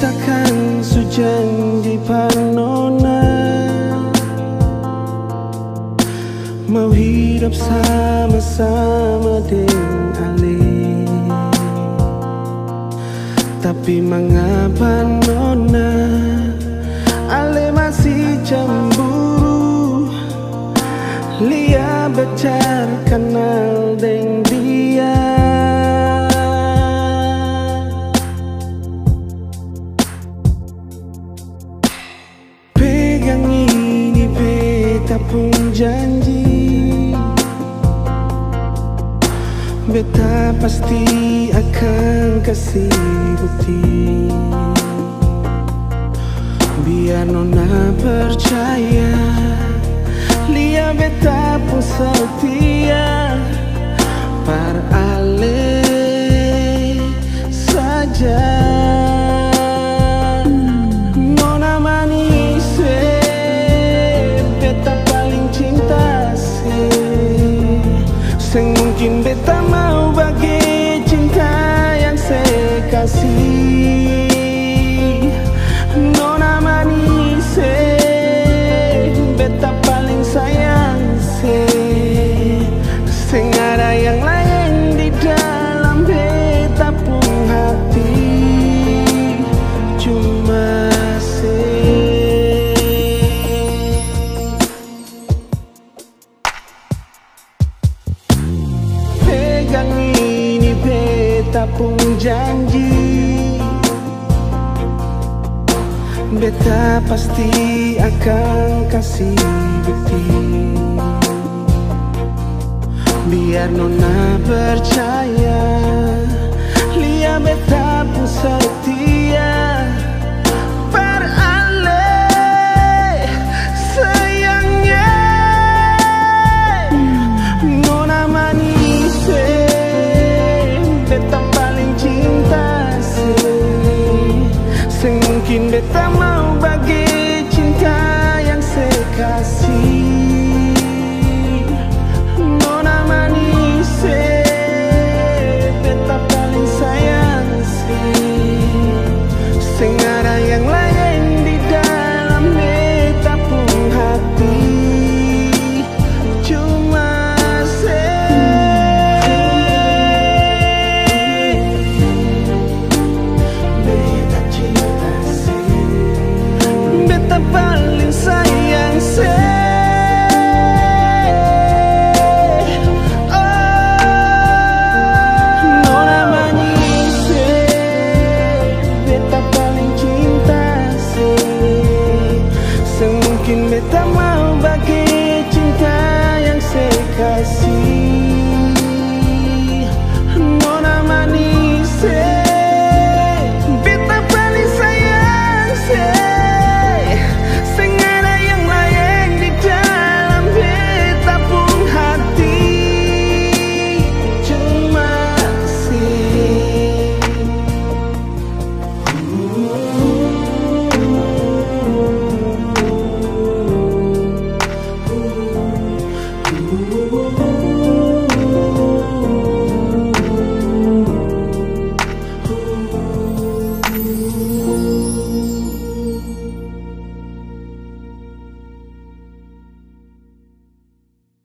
ceritakan sejanji Panona, mau hidup sama-sama dengan Ali. Tapi mengapa Nona Ale masih cemburu? Lia becar kenal dengan dia. Pegang ini beta pun janji, beta pasti akan kasih bukti. Biar Nona percaya, Lia beta pun setia. Par Ale saja mungkin beta mau bagi cinta yang saya kasih. Nona manis, beta paling sayang Senggara yang lain di dalam beta pun hati, cuma ini beta pun janji, beta pasti akan kasih bukti. Biar Nona percaya, Lia beta pun setia. Mungkin beta